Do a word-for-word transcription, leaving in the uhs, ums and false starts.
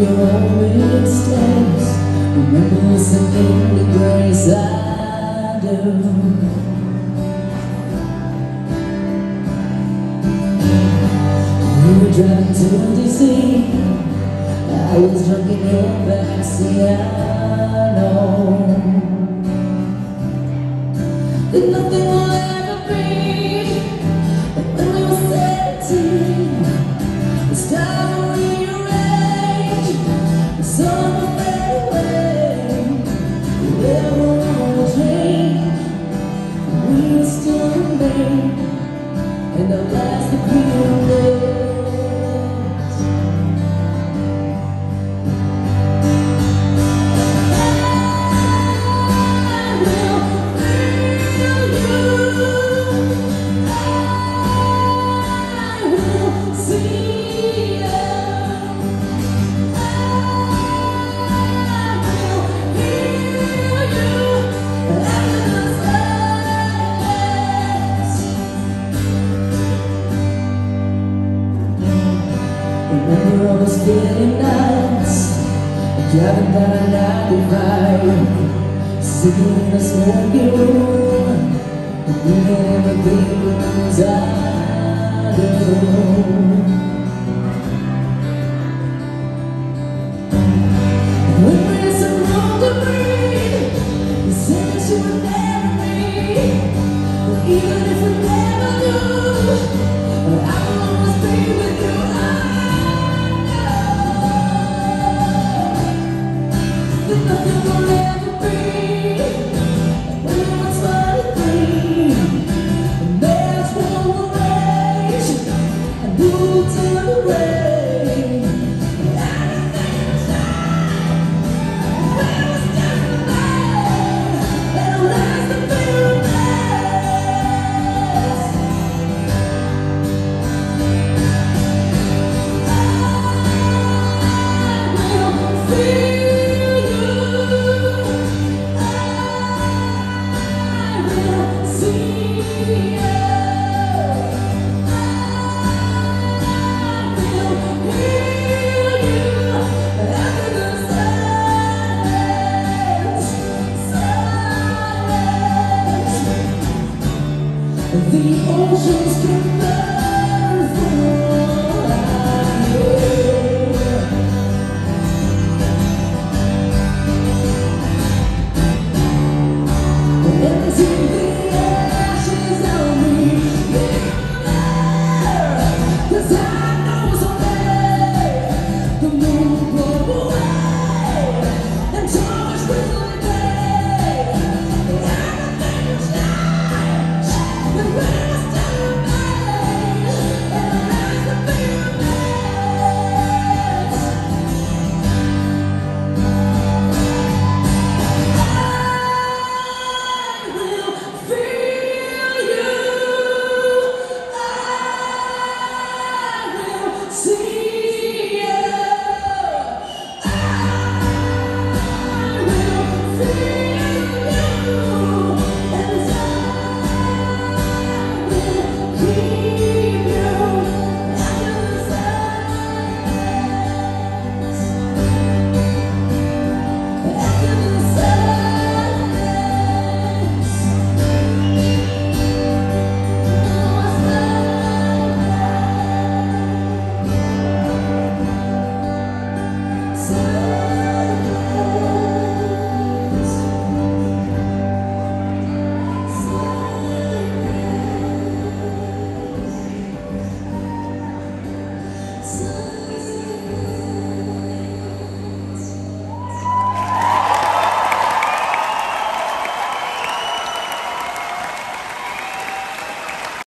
your own mistakes. Remember something the grace I do. You were driving to D C, I was drunk in your backseat. I know that nothing will ever be but when we were seventeen, the stars were rearranged, the sun will fade away, the river will change, and we will still remain in the last degree of day. Spending nights driving down ninety-five, sitting in a smoking room, and doing everything I do.